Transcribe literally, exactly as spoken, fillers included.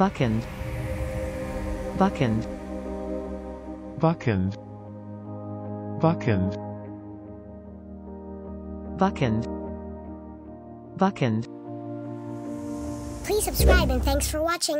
Buccaned. Buccaned. Buccaned. Buccaned. Buccaned. Buccaned. Please subscribe and thanks for watching.